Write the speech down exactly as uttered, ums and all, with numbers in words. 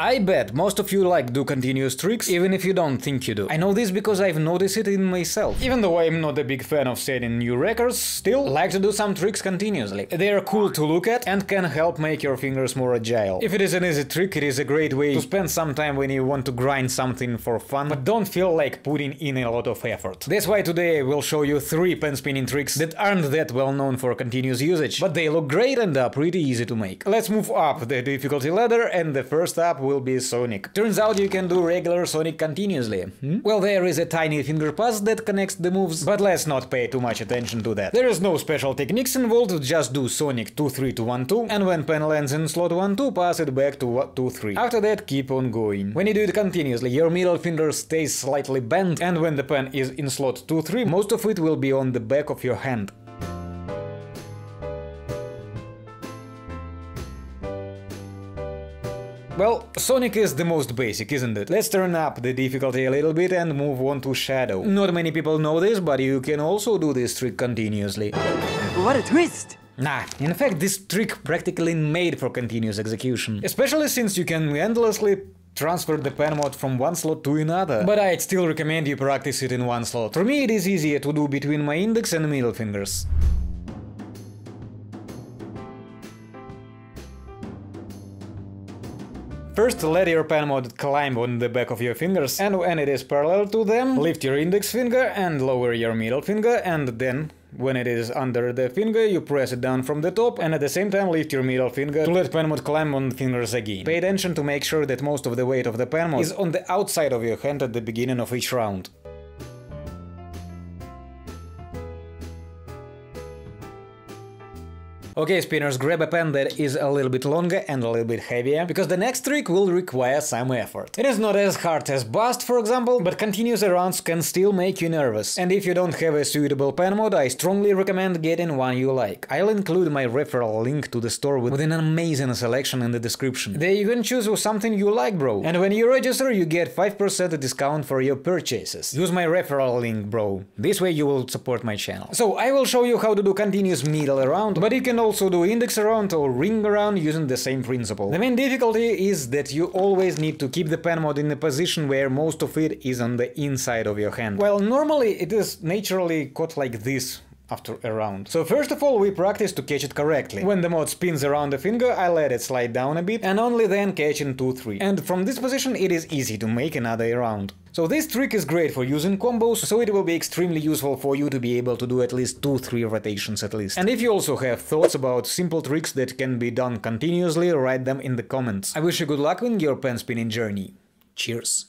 I bet most of you like do continuous tricks, even if you don't think you do. I know this because I've noticed it in myself. Even though I'm not a big fan of setting new records, still like to do some tricks continuously. They are cool to look at and can help make your fingers more agile. If it is an easy trick, it is a great way to spend some time when you want to grind something for fun, but don't feel like putting in a lot of effort. That's why today I will show you three pen spinning tricks that aren't that well known for continuous usage, but they look great and are pretty easy to make. Let's move up the difficulty ladder, and the first up will be Sonic. Turns out you can do regular Sonic continuously. Hmm? Well, there is a tiny finger pass that connects the moves, but let's not pay too much attention to that. There is no special techniques involved, just do Sonic two three two one two, and when pen lands in slot one two, pass it back to two three. After that, keep on going. When you do it continuously, your middle finger stays slightly bent, and when the pen is in slot two three, most of it will be on the back of your hand. Well, Sonic is the most basic, isn't it? Let's turn up the difficulty a little bit and move on to Shadow. Not many people know this, but you can also do this trick continuously. What a twist! Nah, in fact, this trick practically made for continuous execution. Especially since you can endlessly transfer the pen mod from one slot to another, but I'd still recommend you practice it in one slot. For me, it is easier to do between my index and middle fingers. First, let your pen mod climb on the back of your fingers, and when it is parallel to them, lift your index finger and lower your middle finger, and then, when it is under the finger, you press it down from the top, and at the same time lift your middle finger to let pen mod climb on the fingers again. Pay attention to make sure that most of the weight of the pen mod is on the outside of your hand at the beginning of each round. Okay, spinners, grab a pen that is a little bit longer and a little bit heavier, because the next trick will require some effort. It is not as hard as Bust, for example, but continuous rounds can still make you nervous. And if you don't have a suitable pen mod, I strongly recommend getting one you like. I'll include my referral link to the store with an amazing selection in the description. There you can choose something you like, bro. And when you register, you get five percent discount for your purchases. Use my referral link, bro. This way you will support my channel. So, I will show you how to do continuous middle round, but you can also also do index around or ring around using the same principle. The main difficulty is that you always need to keep the pen mod in a position where most of it is on the inside of your hand. Well, normally it is naturally caught like this after a round. So first of all, we practice to catch it correctly. When the mod spins around the finger, I let it slide down a bit, and only then catch in two three. And from this position it is easy to make another round. So this trick is great for using combos, so it will be extremely useful for you to be able to do at least two three rotations at least. And if you also have thoughts about simple tricks that can be done continuously, write them in the comments. I wish you good luck in your pen spinning journey. Cheers!